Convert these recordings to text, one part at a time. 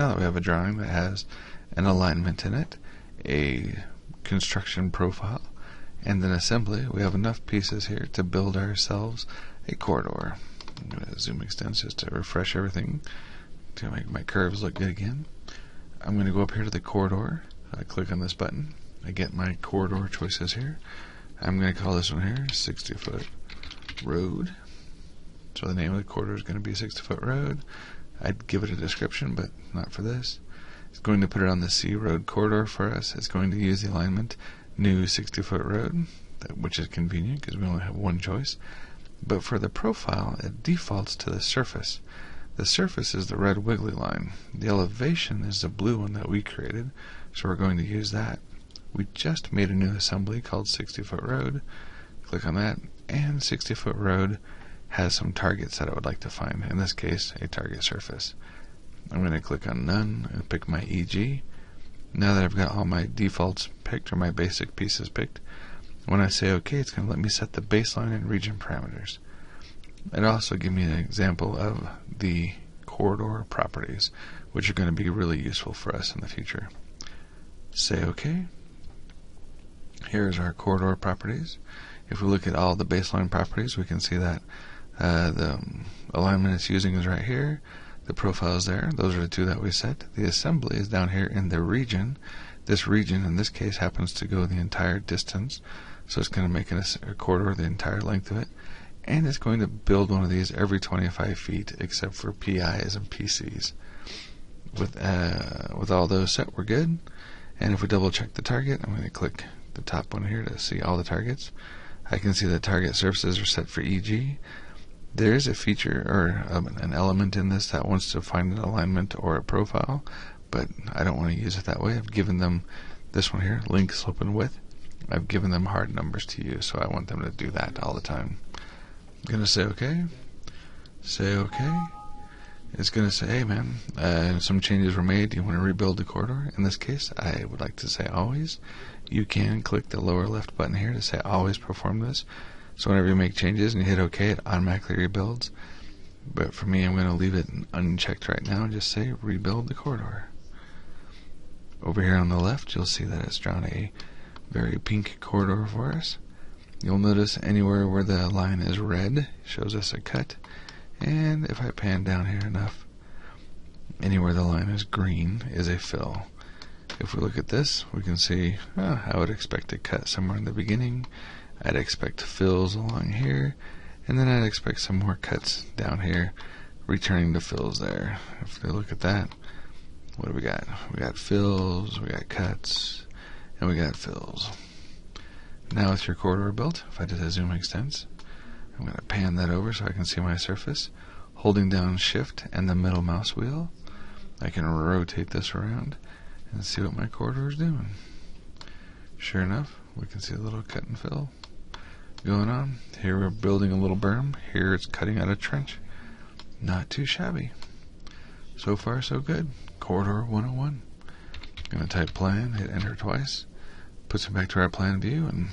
now that we have a drawing that has an alignment in it, a construction profile, and an assembly, we have enough pieces here to build ourselves a corridor. I'm going to zoom extends just to refresh everything to make my curves look good again. I'm going to go up here to the corridor. I click on this button. I get my corridor choices here. I'm going to call this one here 60-foot road. So the name of the corridor is going to be 60-foot road. I'd give it a description, but not for this. It's going to put it on the C road corridor for us. It's going to use the alignment new 60-foot road, which is convenient because we only have one choice. But for the profile, it defaults to the surface. The surface is the red wiggly line. The elevation is the blue one that we created, so we're going to use that. We just made a new assembly called 60-foot road. Click on that, and 60-foot road has some targets that I would like to find, in this case a target surface. I'm going to click on none and pick my EG. Now that I've got all my defaults picked, or my basic pieces picked, when I say OK, it's going to let me set the baseline and region parameters. It also gives me an example of the corridor properties, which are going to be really useful for us in the future. Say OK. Here's our corridor properties. If we look at all the baseline properties, we can see that the alignment it's using is right here. The profile is there. Those are the two that we set. The assembly is down here in the region. This region, in this case, happens to go the entire distance. So it's going to make a corridor the entire length of it. And it's going to build one of these every 25 feet, except for PIs and PCs. With all those set, we're good. And if we double check the target, I'm going to click the top one here to see all the targets. I can see the target surfaces are set for EG. There is a feature or an element in this that wants to find an alignment or a profile, but I don't want to use it that way. I've given them this one here, link, slope, and width. I've given them hard numbers to use, so I want them to do that all the time. I'm going to say OK. Say OK. It's going to say, hey man, some changes were made. Do you want to rebuild the corridor? In this case, I would like to say always. You can click the lower left button here to say always perform this. So whenever you make changes and you hit OK, it automatically rebuilds. But for me, I'm going to leave it unchecked right now and just say rebuild the corridor. Over here on the left, you'll see that it's drawn a very pink corridor for us. You'll notice anywhere where the line is red shows us a cut. And if I pan down here enough, anywhere the line is green is a fill. If we look at this, we can see I would expect a cut somewhere in the beginning. I'd expect fills along here, and then I'd expect some more cuts down here, returning to fills there. If we look at that, what do we got? We got fills, we got cuts, and we got fills. Now with your corridor built, if I did a zoom extents, I'm going to pan that over so I can see my surface. Holding down shift and the middle mouse wheel, I can rotate this around and see what my corridor is doing. Sure enough, we can see a little cut and fill going on. Here we're building a little berm. Here it's cutting out a trench. Not too shabby. So far so good. Corridor 101. I'm going to type plan, hit enter twice. Puts it back to our plan view, and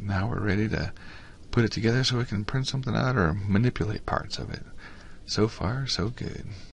now we're ready to put it together so we can print something out or manipulate parts of it. So far so good.